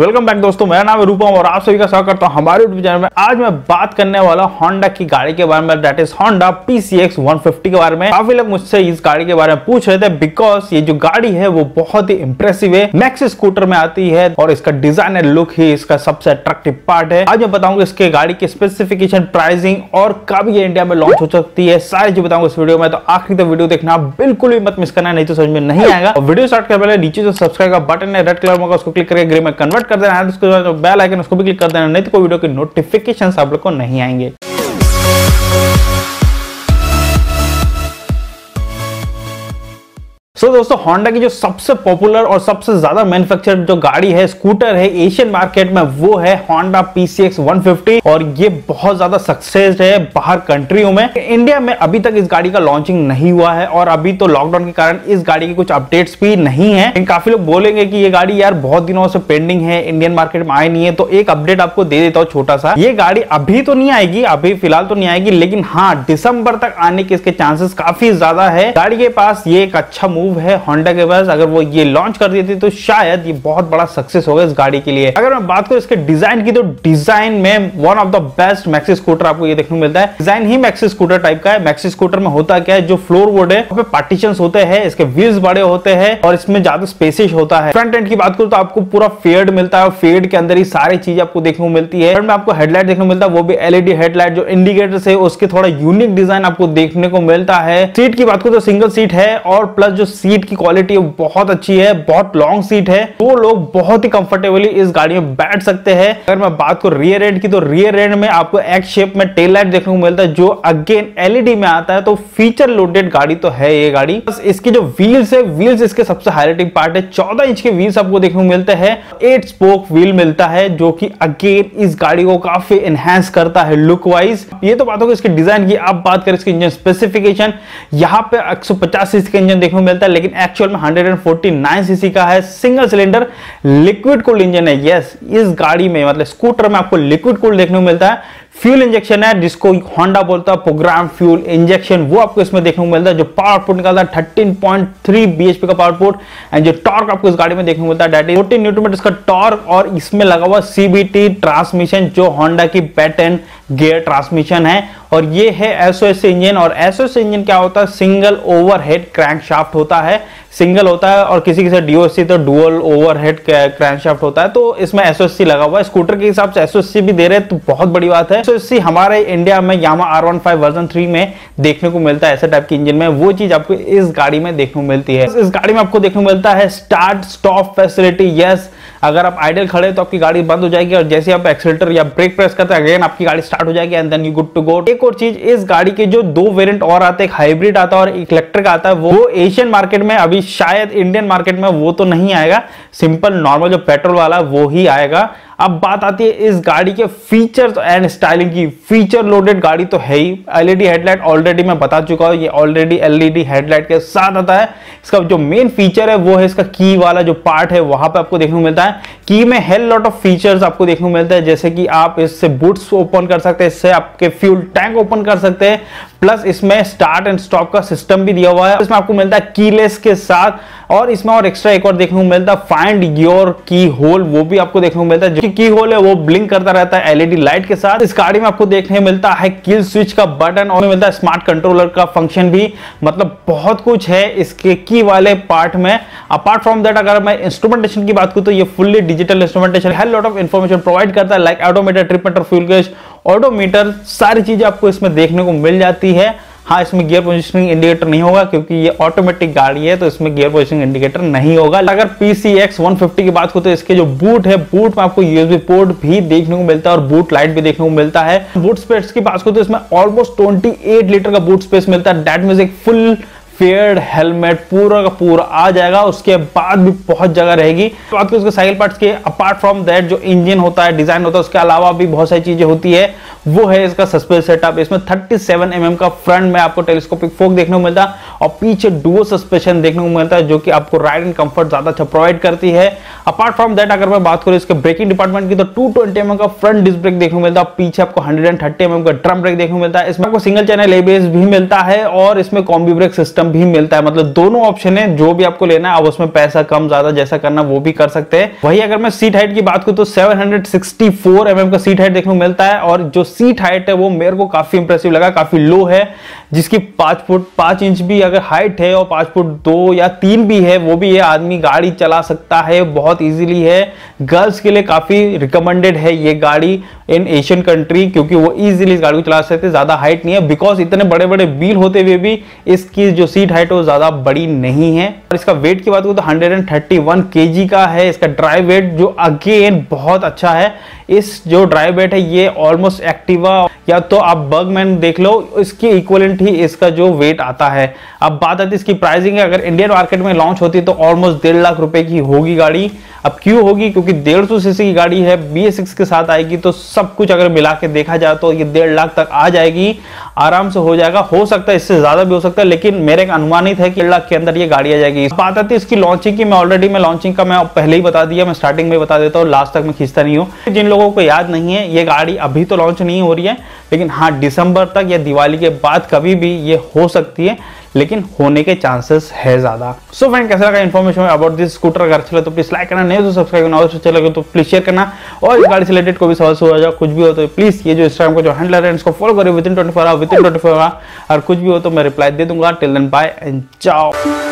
Welcome back दोस्तों, मेरा नाम है रूपम और आप सभी का स्वागत करता हूं हमारे यूट्यूब चैनल में। आज मैं बात करने वाला होंडा की गाड़ी के बारे में, दैट इज होंडा PCX 150 के बारे में। काफी लोग मुझसे इस गाड़ी के बारे में पूछ रहे थे बिकॉज ये जो गाड़ी है वो बहुत ही इंप्रेसिव है, मैक्स स्कूटर में आती है और इसका डिजाइन एंड लुक ही इसका सबसे अट्रैक्टिव पार्ट है। आज मैं बताऊंगा इसके गाड़ी की स्पेसिफिकेशन, प्राइसिंग और कब ये इंडिया में लॉन्च हो सकती है, सारी चीज बताऊंगा इस वीडियो में। तो आखिर तक वीडियो देखना बिल्कुल भी मत मिस करना, नहीं तो समझ में नहीं आएगा। वीडियो स्टार्ट करने पहले नीचे जो सब्सक्राइब का बटन है रेड कलर में, उसको क्लिक करके ग्रे में कन्वर्ट कर देना है, उसको बेल आइकन उसको भी क्लिक कर देना, नहीं तो कोई वीडियो के नोटिफिकेशन आप लोग को नहीं आएंगे। तो दोस्तों, होंडा की जो सबसे पॉपुलर और सबसे ज्यादा मैन्युफैक्चर्ड जो गाड़ी है, स्कूटर है एशियन मार्केट में, वो है होंडा PCX 150 और ये बहुत ज्यादा सक्सेस है बाहर कंट्रियों में। इंडिया में अभी तक इस गाड़ी का लॉन्चिंग नहीं हुआ है और अभी तो लॉकडाउन के कारण इस गाड़ी के कुछ अपडेट्स भी नहीं है। काफी लोग बोलेंगे कि ये गाड़ी यार बहुत दिनों से पेंडिंग है, इंडियन मार्केट में आई नहीं है, तो एक अपडेट आपको दे देता हूँ छोटा सा। ये गाड़ी अभी तो नहीं आएगी, अभी फिलहाल तो नहीं आएगी, लेकिन हाँ दिसंबर तक आने के इसके चांसेस काफी ज्यादा है। गाड़ी के पास ये एक अच्छा है होंडा के पास, अगर वो ये लॉन्च कर देती तो शायद ये बहुत बड़ा सक्सेस होगा इस गाड़ी के लिए। अगर मैं बात करूं इसके डिजाइन की, तो डिजाइन में one of the best maxi scooter आपको ये देखने को मिलता है। डिजाइन ही मैक्सी स्कूटर टाइप का है। मैक्सी स्कूटर में होता क्या है, जो फ्लोरबोर्ड है वहां पे पार्टीशंस होते हैं, इसके व्हील्स बड़े होते हैं और इसमें ज्यादा स्पेसिश होता है। फ्रंट एंड की बात करूं तो आपको पूरा फेड मिलता है और फेड के अंदर ही सारी चीज आपको देखने को मिलती है। फ्रंट में आपको हेडलाइट देखने को मिलता है, वो भी LED हेडलाइट। जो इंडिकेटर्स है उसके थोड़ा यूनिक डिजाइन आपको देखने को मिलता है। सीट की बात करूं तो सिंगल सीट है और प्लस जो सीट की क्वालिटी बहुत अच्छी है, बहुत लॉन्ग सीट है, दो लोग बहुत ही कंफर्टेबली इस गाड़ी में बैठ सकते हैं। अगर मैं बात करूं रियर एंड की, तो रियर एंड में आपको एक्स शेप में टेल लाइट देखने को मिलता है, जो अगेन LED में आता है, तो फीचर लोडेड गाड़ी तो है ये गाड़ी। बस इसकी जो व्हील्स है, व्हील्स इसके सबसे हाईलाइटिंग पार्ट है। 14 इंच के व्हील्स आपको देखने को मिलते हैं, 8 स्पोक व्हील मिलता है, जो की अगेन इस गाड़ी को काफी एनहेंस करता है लुक वाइज। ये तो बात होगी इसके डिजाइन की। अब बात करें इसके इंजन स्पेसिफिकेशन, यहाँ पे 150 सीसी का इंजन देखने को मिलता है, लेकिन एक्चुअल में 149 सीसी का है। Single cylinder liquid cooled engine है। यस, इस गाड़ी में मतलब स्कूटर में आपको लिक्विड कूल्ड देखने को मिलता है। फ्यूल इंजेक्शन है, जिसको होंडा बोलता है प्रोग्राम फ्यूल इंजेक्शन, वो आपको इसमें देखने को मिलता है। जो पावरपुट निकलता है 13.3 bhp का पावरपुट, एंड जो टॉर्क आपको इस गाड़ी में देखने को मिलता है दैट इज 14 Nm इसका टॉर्क, और इसमें लगा हुआ CVT ट्रांसमिशन, जो होंडा की पैटर्न गियर ट्रांसमिशन है, और ये है SOHC इंजन। और SOHC इंजन क्या होता है, सिंगल ओवरहेड क्रैंकशाफ्ट होता है, सिंगल होता है, और किसी किसी DOHC तो डुअल ओवरहेड क्रैंकशाफ्ट होता है, तो इसमें SOHC लगा हुआ है। स्कूटर के हिसाब से SOHC भी दे रहे हैं तो बहुत बड़ी बात है। SOHC हमारे इंडिया में यामा R15 वर्जन 3 में देखने को मिलता है, ऐसे टाइप की इंजन में, वो चीज आपको इस गाड़ी में देखने को मिलती है। इस गाड़ी में आपको देखने को मिलता है स्टार्ट स्टॉप फैसिलिटी। यस, अगर आप आइडल खड़े तो आपकी गाड़ी बंद हो जाएगी, और जैसे आप एक्सेलेरेटर या ब्रेक प्रेस करते हैं अगेन आपकी गाड़ी स्टार्ट हो जाएगी, and then you good to go. एक और चीज, इस गाड़ी के जो दो वेरिएंट और आते हैं, एक हाइब्रिड आता है और एक इलेक्ट्रिक आता है, वो एशियन मार्केट में अभी शायद, इंडियन मार्केट में वो तो नहीं आएगा, सिंपल नॉर्मल जो पेट्रोल वाला वो ही आएगा। अब बात आती है इस गाड़ी के फीचर्स एंड स्टाइलिंग की। फीचर लोडेड गाड़ी तो है ही। LED हेडलाइट ऑलरेडी मैं बता चुका हूँ, ये ऑलरेडी LED हेडलाइट के साथ आता है। इसका जो मेन फीचर है वो है इसका की वाला जो पार्ट है, वहां पे आपको देखने को मिलता है। की में हेल लॉट ऑफ फीचर्स आपको देखने को मिलता है, जैसे कि आप इससे बूट्स ओपन कर सकते हैं, इससे आपके फ्यूल टैंक ओपन कर सकते हैं, प्लस इसमें स्टार्ट एंड स्टॉप का सिस्टम भी दिया हुआ है। इसमें आपको मिलता है कीलेस के साथ, और इसमें और एक्स्ट्रा एक और देखने को मिलता है फाइंड योर की होल, वो भी आपको देखने को मिलता है। जो की होल है वो ब्लिंक करता रहता है LED लाइट के साथ। इस गाड़ी में आपको देखने को मिलता है किल स्विच का बटन, और मिलता है स्मार्ट कंट्रोलर का फंक्शन भी, मतलब बहुत कुछ है इसके की वाले पार्ट में। अपार्ट फ्रॉम दैट, अगर मैं इंस्ट्रूमेंटेशन की बात करूँ तो ये फुल्ली डिजिटल इंस्ट्रूमेंटेशन है, लॉट ऑफ इन्फॉर्मेशन प्रोवाइड करता है, like automated trip meter, fuel gauge, odometer, सारी चीजें आपको इसमें देखने को मिल जाती है। हाँ, इसमें गियर पोजीशनिंग इंडिकेटर नहीं होगा क्योंकि ये ऑटोमेटिक गाड़ी है, तो इसमें गियर पोजीशनिंग इंडिकेटर नहीं होगा। अगर PCX 150 की बात हो तो इसके जो बूट है, बूट में आपको USB पोर्ट भी देखने को मिलता है और बूट लाइट भी देखने को मिलता है। बूट स्पेस की बात हो तो इसमें ऑलमोस्ट 28 लीटर का बूट स्पेस मिलता है, दैट मींस एक फुल फेयर्ड हेलमेट पूरा का पूरा आ जाएगा, उसके बाद भी बहुत जगह रहेगी। तो आपको उसके साइकिल पार्ट्स के अपार्ट फ्रॉम दैट जो इंजन होता है, डिजाइन होता है, उसके अलावा भी बहुत सारी चीजें होती है, वो है इसका सस्पेंस सेटअप। इसमें 37 mm का फ्रंट में आपको टेलीस्कोपिक फोक देखने को मिलता है, और पीछे डुअल सस्पेंशन देखने को मिलता है, जो कि आपको राइड एंड कंफर्ट ज्यादा अच्छा प्रोवाइड करती है। अपार्ट फ्रॉम दैट, अगर मैं बात करूँ इसके ब्रेकिंग डिपार्टमेंट की, तो 220 mm का फ्रंट डिस्क ब्रेक देखने को मिलता है, पीछे आपको 130 mm का ड्रम ब्रेक देखने को मिलता है। इसमें आपको सिंगल चैनल ABS भी मिलता है, और इसमें कॉम्बी ब्रेक सिस्टम ऑप्शन भी मिलता है, मतलब दोनों ऑप्शन है, जो भी आपको लेना है आप उसमें पैसा कम ज्यादा जैसा करना वो भी कर सकते हैं। वही अगर मैं सीट हाइट की बात करूं तो 764 mm का सीट हाइट देखने को मिलता है और जो सीट हाइट है वो मेरे को काफी इंप्रेसिव लगा, काफी लो है, जिसकी 5 फुट 5 इंच भी अगर हाइट है और 5 फुट 2 या 3 भी है वो भी ये आदमी गाड़ी चला सकता है बहुत इजीली है। गर्ल्स के लिए काफी रिकमेंडेड है ये गाड़ी इन एशियन कंट्री, क्योंकि वो इजीली इस गाड़ी को चला सकते, ज्यादा हाइट नहीं है, बिकॉज इतने बड़े बड़े व्हील होते हुए भी इसकी जो सीट हाइट है वो ज्यादा बड़ी नहीं है। और इसका वेट की बात करूं तो 131 kg का है इसका ड्राई वेट, जो अगेन बहुत अच्छा है। इस जो ड्राई वेट है ये ऑलमोस्ट एक्टिवा या तो आप बर्गमैन देख लो इसकी इक्वलेंट ही इसका जो वेट आता है। अब बात आती है इसकी प्राइसिंग, अगर इंडियन मार्केट में लॉन्च होती तो ऑलमोस्ट 1.5 लाख रुपए की होगी गाड़ी। अब क्यों होगी, क्योंकि 150 सीसी की गाड़ी है, BS6 के साथ आएगी, तो सब कुछ अगर मिला के देखा जाए तो ये 1.5 लाख तक आ जाएगी, आराम से हो जाएगा, हो सकता है इससे ज्यादा भी हो सकता है, लेकिन मेरे एक अनुमानित है कि 1.5 लाख के अंदर ये गाड़ी आ जाएगी। बात आती है इसकी लॉन्चिंग की, मैं लॉन्चिंग का मैं पहले ही बता दिया, मैं स्टार्टिंग में बता देता हूँ, लास्ट तक मैं खींचता नहीं हूँ। जिन लोगों को याद नहीं है ये गाड़ी अभी तो लॉन्च नहीं हो रही है, लेकिन हाँ दिसंबर तक या दिवाली के बाद कभी भी ये हो सकती है, लेकिन होने के चांसेस है ज्यादा। सो फ्रेंड कैसा लगा इन्फॉर्मेशन अबाउट दिस स्कूटर, अगर अच्छा लगा तो प्लीज लाइक करना, नहीं तो सब्सक्राइब करना, और अच्छा लगे तो प्लीज शेयर करना, और इस गाड़ी से रिलेटेड कोई भी सवाल हो जाए कुछ भी हो तो प्लीज ये जो इंस्टाग्राम का जो हैंडलर है इसको फॉलो करें विदिन 24 आवर, और कुछ भी हो तो मैं रिप्लाई दे दूंगा। टिल देन बाय एंड चाओ।